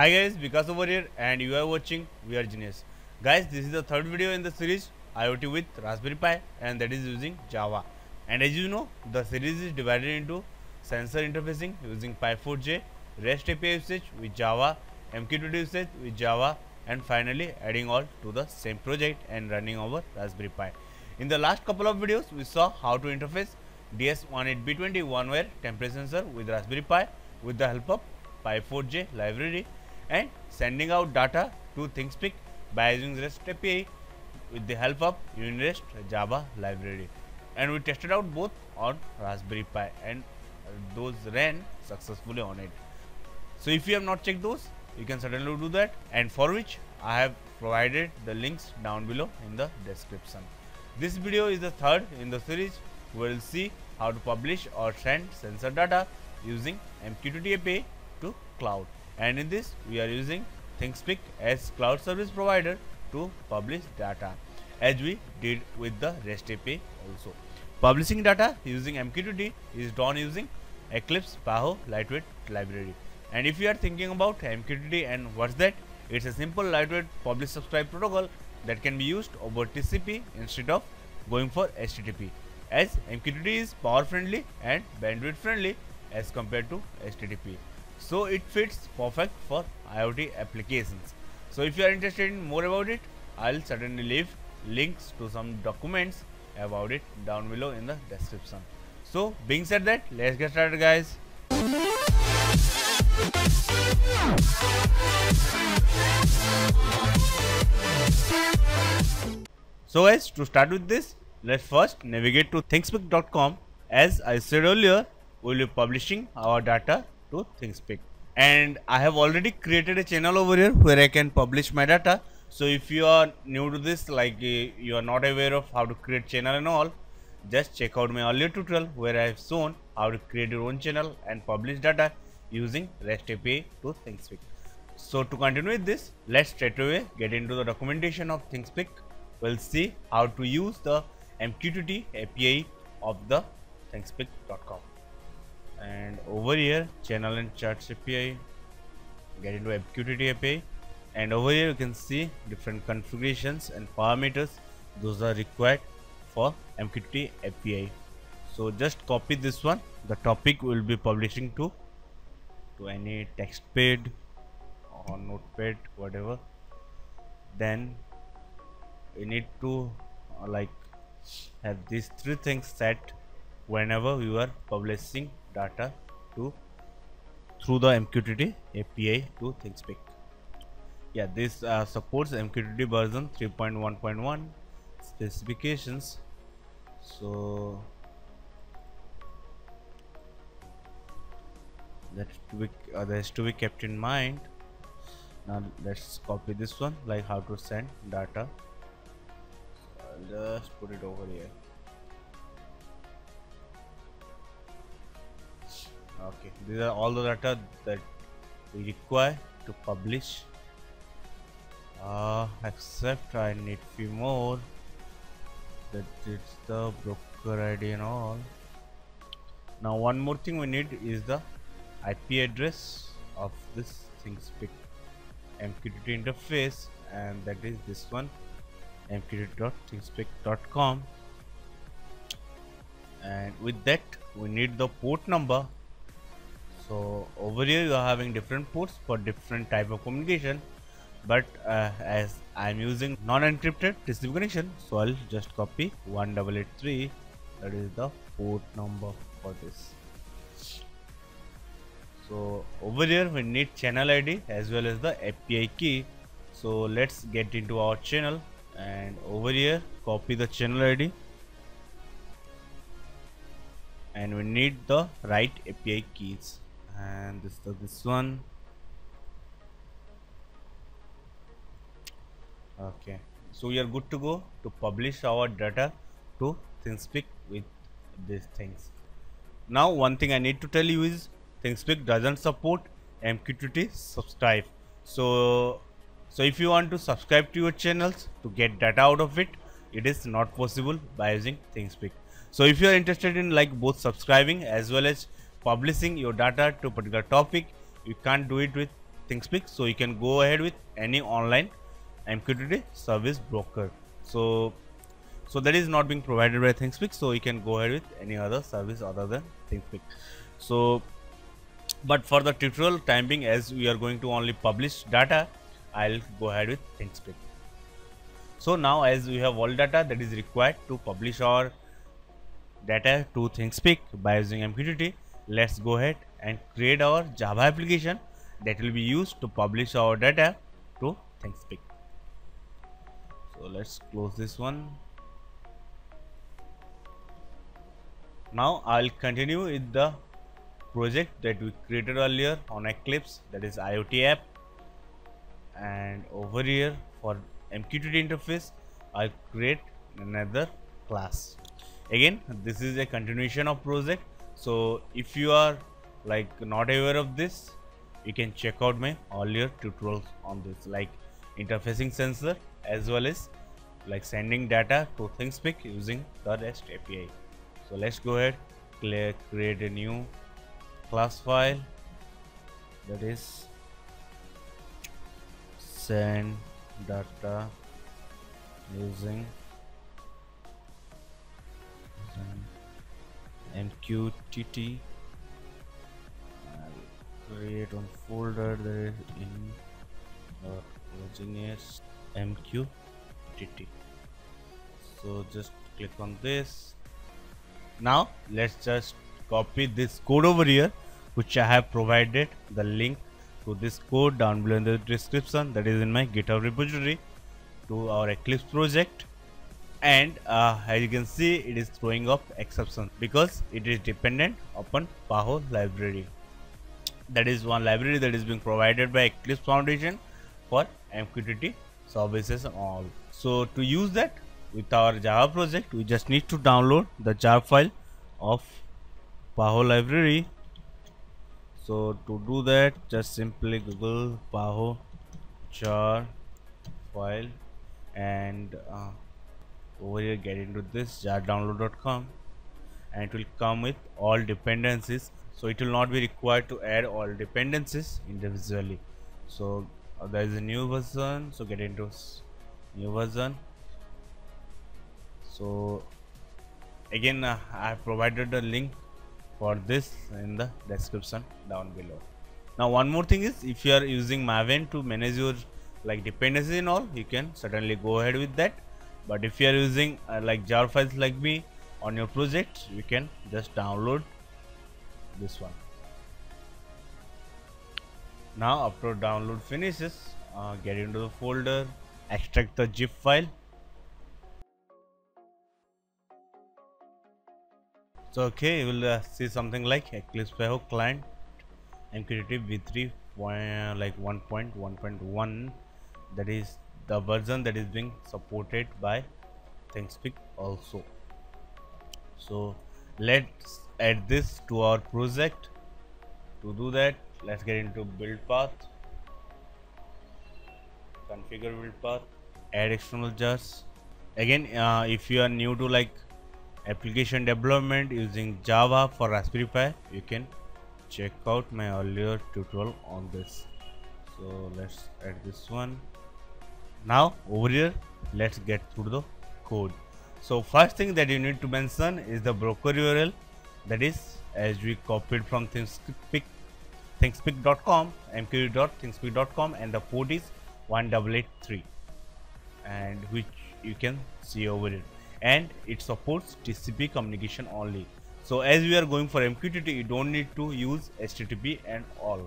Hi guys, Vikas over here and you are watching We Are Genius. Guys, this is the third video in the series IoT with Raspberry Pi, and that is using Java. And as you know, the series is divided into sensor interfacing using Pi4J, REST API usage with Java, MQTT usage with Java, and finally adding all to the same project and running over Raspberry Pi. In the last couple of videos, we saw how to interface DS18B20 1-wire temperature sensor with Raspberry Pi with the help of Pi4J library, and sending out data to Thingspeak by using REST API with the help of Unirest Java library. And we tested out both on Raspberry Pi, and those ran successfully on it. So if you have not checked those, you can certainly do that, and for which I have provided the links down below in the description. This video is the third in the series. We will see how to publish or send sensor data using MQTT API to cloud, and in this we are using Thingspeak as cloud service provider to publish data, as we did with the REST API also. Publishing data using MQTT is done using Eclipse PAHO lightweight library. And if you are thinking about MQTT and what's that, it's a simple lightweight publish subscribe protocol that can be used over TCP instead of going for HTTP, as MQTT is power friendly and bandwidth friendly as compared to HTTP. So it fits perfect for IoT applications. So if you are interested in more about it, I'll certainly leave links to some documents about it down below in the description. So being said that, let's get started, guys. So guys, to start with this, let's first navigate to thingspeak.com. As I said earlier, we'll be publishing our data to Thingspeak, and I have already created a channel over here where I can publish my data. So if you are new to this, like you are not aware of how to create channel and all, just check out my earlier tutorial where I have shown how to create your own channel and publish data using REST API to Thingspeak. So to continue with this, let's straight away get into the documentation of Thingspeak. We'll see how to use the MQTT API of the thingspeak.com. And over here, channel and charts API, get into MQTT API, and over here you can see different configurations and parameters. Those are required for MQTT API. So just copy this one. The topic will be publishing to any text pad or notepad, whatever. Then we need to like have these three things set whenever you are publishing data through the MQTT API to Thingspeak. Yeah, this supports MQTT version 3.1.1 specifications. So that has to be kept in mind. Now let's copy this one, like how to send data. So I'll just put it over here. Okay, these are all the data that we require to publish, except I need few more, that it's the broker ID and all. Now one more thing we need is the IP address of this Thingspeak MQTT interface, and that is this one, mqtt.thingspeak.com. and with that we need the port number. So over here you are having different ports for different type of communication, but as I am using non-encrypted TCP connection, so I'll just copy 1883. That is the port number for this. So over here we need channel ID as well as the API key. So let's get into our channel, and over here copy the channel ID, and we need the right API keys. And this is this one. Okay, so we are good to go to publish our data to Thingspeak with these things. Now one thing I need to tell you is Thingspeak doesn't support MQTT subscribe. So if you want to subscribe to your channels to get data out of it, it is not possible by using Thingspeak. So if you are interested in like both subscribing as well as publishing your data to a particular topic, you can't do it with Thingspeak. So you can go ahead with any online MQTT service broker. So that is not being provided by Thingspeak, so you can go ahead with any other service other than Thingspeak. So, but for the tutorial time being, as we are going to only publish data, I'll go ahead with Thingspeak. So now, as we have all data that is required to publish our data to Thingspeak by using MQTT, let's go ahead and create our Java application that will be used to publish our data to Thingspeak. So let's close this one. Now I'll continue with the project that we created earlier on Eclipse, that is IoT app, and over here for MQTT interface I'll create another class. Again, this is a continuation of project, so if you are like not aware of this, you can check out my earlier tutorials on this, like interfacing sensor as well as like sending data to Thingspeak using the REST API. So let's go ahead, create a new class file that is send data using MQTT. I'll create one folder there in Unirest MQTT. So just click on this. Now let's just copy this code over here, which I have provided the link to this code down below in the description, that is in my GitHub repository, to our Eclipse project. And as you can see, it is throwing up exception because it is dependent upon PAHO library. That is one library that is being provided by Eclipse Foundation for MQTT services and all. So to use that with our Java project, we just need to download the jar file of PAHO library. So to do that, just simply Google PAHO jar file and over here get into this jar download.com, and it will come with all dependencies, so it will not be required to add all dependencies individually. So there is a new version, so get into new version. So again, I have provided the link for this in the description down below. Now one more thing is, if you are using Maven to manage your like dependencies and all, you can certainly go ahead with that. But if you are using like jar files like me on your project, you can just download this one. Now after download finishes, get into the folder, extract the zip file. So okay, you will see something like Eclipse PAHO client MQTT v3 like 1.1.1, that is the version that is being supported by Thingspeak also. So let's add this to our project. To do that, let's get into build path, configure build path, add external jars. Again, if you are new to like application development using Java for Raspberry Pi, you can check out my earlier tutorial on this. So let's add this one. Now over here, let's get through the code. So first thing that you need to mention is the broker URL, that is as we copied from Thingspeak.com, mqtt.thingspeak.com, and the port is 1883, and which you can see over here, and it supports TCP communication only. So as we are going for MQTT, you don't need to use HTTP and all.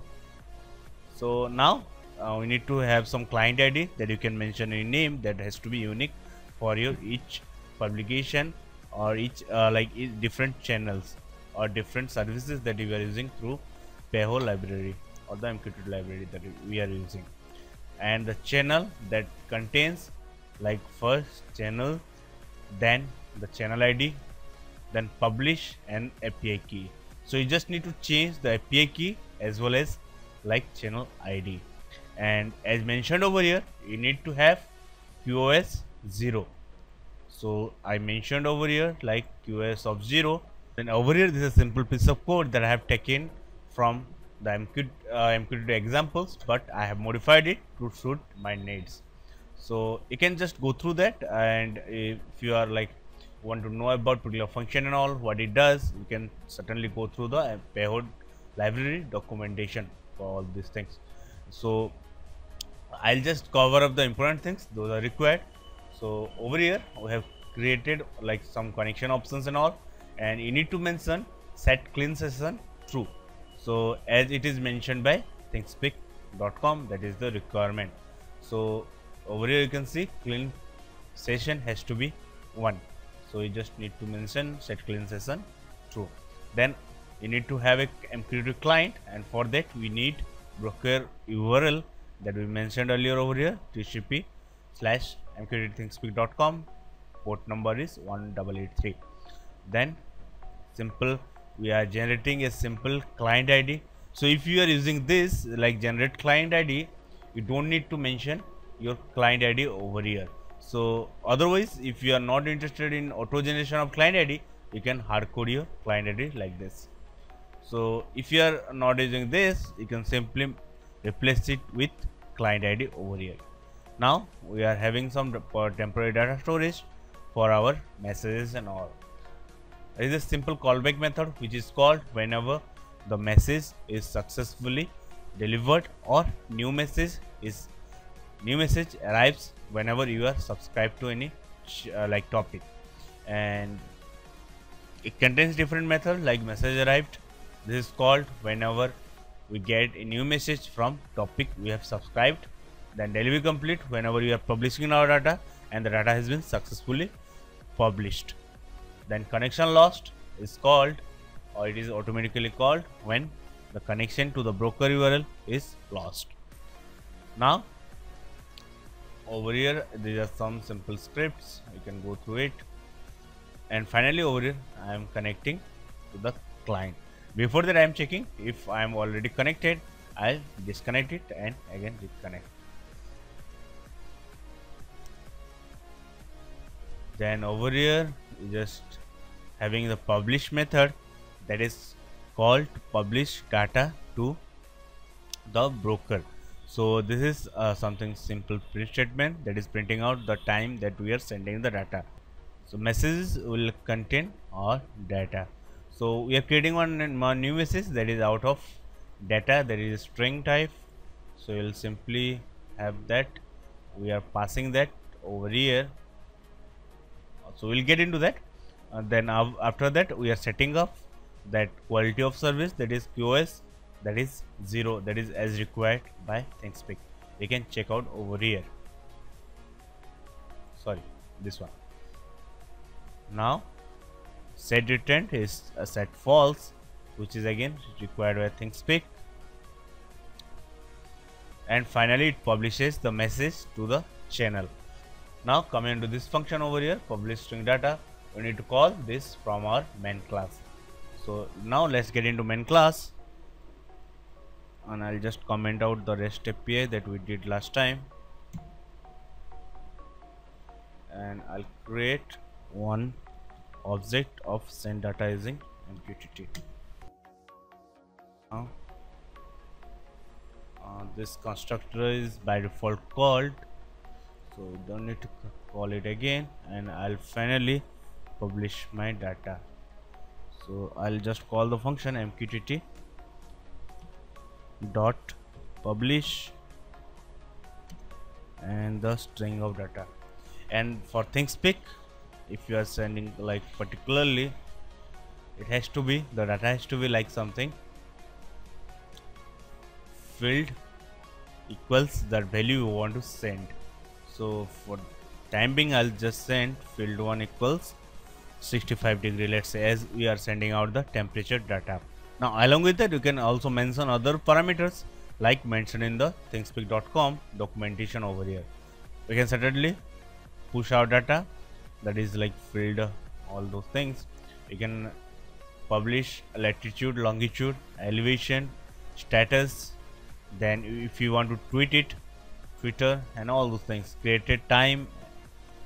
So now we need to have some client ID that you can mention your name, that has to be unique for your each publication or each different channels or different services that you are using through PAHO library or the MQTT library that we are using, and the channel that contains like first channel, then the channel ID, then publish and API key. So you just need to change the API key as well as like channel ID. And as mentioned over here, you need to have QoS 0. So I mentioned over here like QoS of 0. And over here, this is a simple piece of code that I have taken from the MQTT examples, but I have modified it to suit my needs. So you can just go through that, and if you are like want to know about particular function and all what it does, you can certainly go through the PAHO library documentation for all these things. So I'll just cover up the important things those are required. So over here we have created like some connection options and all, and you need to mention set clean session true, so as it is mentioned by thingspeak.com, that is the requirement. So over here you can see clean session has to be 1, so you just need to mention set clean session true. Then you need to have a MQTT client, and for that we need broker URL that we mentioned earlier over here, tcp/mqtt.thingspeak.com, port number is 1883. Then simple, we are generating a simple client ID. So if you are using this like generate client ID, you don't need to mention your client ID over here. So otherwise, if you are not interested in auto generation of client ID, you can hardcode your client ID like this. So if you are not using this, you can simply replace it with client ID over here. Now we are having some temporary data storage for our messages and all. There is a simple callback method which is called whenever the message is successfully delivered or new message arrives whenever you are subscribed to any like topic, and it contains different methods like message arrived. This is called whenever we get a new message from topic we have subscribed. Then delivery complete whenever we are publishing our data and the data has been successfully published. Then connection lost is called, or it is automatically called when the connection to the broker URL is lost. Now over here these are some simple scripts, you can go through it. And finally over here I am connecting to the client. Before that I am checking if I am already connected, I'll disconnect it and again reconnect. Then over here just having the publish method that is called publish data to the broker. So this is something simple print statement that is printing out the time that we are sending the data. So messages will contain our data. So we are creating one new message that is out of data, that is string type. So you'll simply have that, we are passing that over here. So we'll get into that, and then after that we are setting up that quality of service that is QoS, that is 0, that is as required by Thingspeak. You can check out over here. Sorry, this one. Now set return is a set false, which is again required by Thingspeak. And finally it publishes the message to the channel. Now coming to this function over here, publish string data, we need to call this from our main class. So now let's get into main class, and I'll just comment out the REST API that we did last time, and I'll create one object of send data using MQTT. Now this constructor is by default called, so don't need to call it again, and I'll finally publish my data. So I'll just call the function MQTT dot publish and the string of data. And for Thingspeak, if you are sending like particularly, it has to be, the data has to be like something field equals the value you want to send. So for time being I'll just send field 1 equals 65 degrees, let's say, as we are sending out the temperature data. Now along with that you can also mention other parameters like mentioned in the thingspeak.com documentation over here. We can certainly push our data, that is like field, all those things. You can publish latitude, longitude, elevation, status, then if you want to tweet it, Twitter and all those things, created time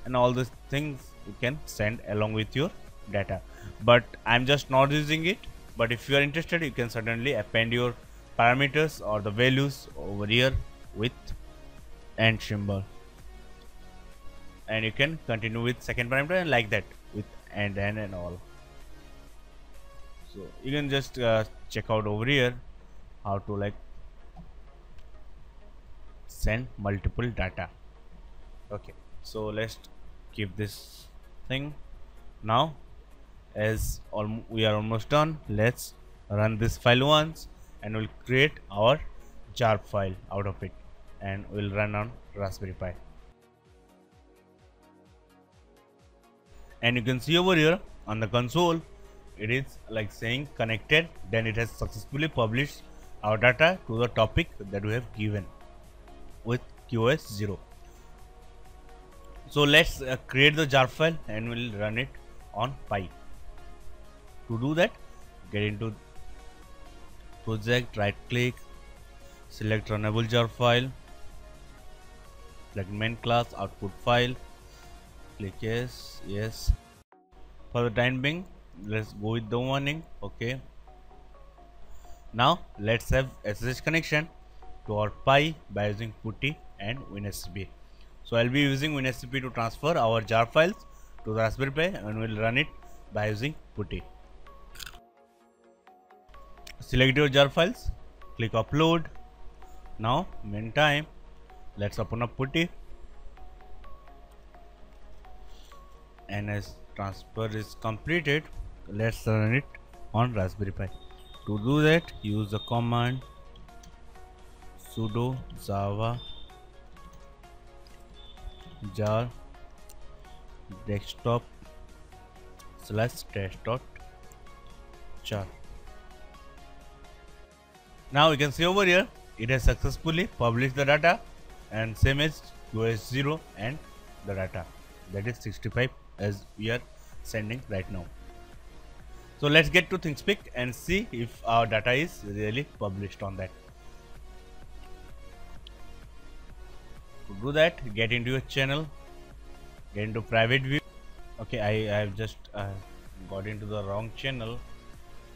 and all those things you can send along with your data. But I'm just not using it, but if you are interested you can certainly append your parameters or the values over here with and symbol, and you can continue with second parameter and like that with and all. So you can just check out over here how to like send multiple data. Okay, so let's keep this thing. Now as we are almost done, let's run this file once and we'll create our jar file out of it, and we'll run on Raspberry Pi. And you can see over here on the console, it is like saying connected, then it has successfully published our data to the topic that we have given with QoS 0. So let's create the jar file and we'll run it on Pi. To do that, get into project, right click, select runnable jar file, select main class output file, click yes, yes. For the time being, let's go with the warning. Okay, now let's have SSH connection to our Pi by using PuTTY and WinSCP. So I'll be using WinSCP to transfer our jar files to the Raspberry Pi, and we'll run it by using PuTTY. Select your jar files, click upload. Now meantime, let's open up PuTTY, and as transfer is completed, let's run it on Raspberry Pi. To do that, use the command sudo java jar desktop /test.jar. Now you can see over here it has successfully published the data, and same as QoS 0 and the data that is 65 as we are sending right now. So let's get to Thingspeak and see if our data is really published on that. To do that, get into your channel, get into private view. Okay, I have just got into the wrong channel.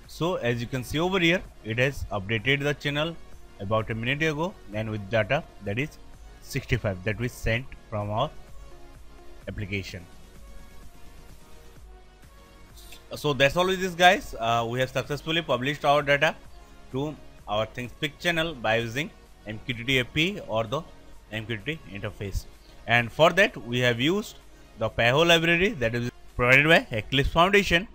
So as you can see over here, it has updated the channel about a minute ago, and with data that is 65 that we sent from our application. So that's all with this, guys. We have successfully published our data to our Thingspeak channel by using MQTT API or the MQTT interface, and for that we have used the PAHO library that is provided by Eclipse Foundation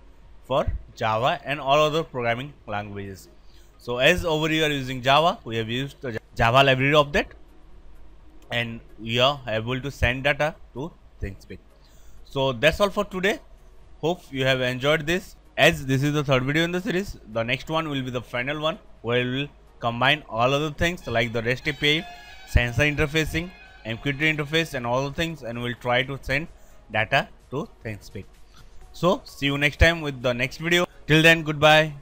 for Java and all other programming languages. So as over here using Java, we have used the Java library of that, and we are able to send data to Thingspeak. So that's all for today. Hope you have enjoyed this. As this is the third video in the series, the next one will be the final one where we will combine all other things like the REST API, sensor interfacing, MQTT interface and all the things, and we'll try to send data to Thingspeak. So see you next time with the next video. Till then, goodbye.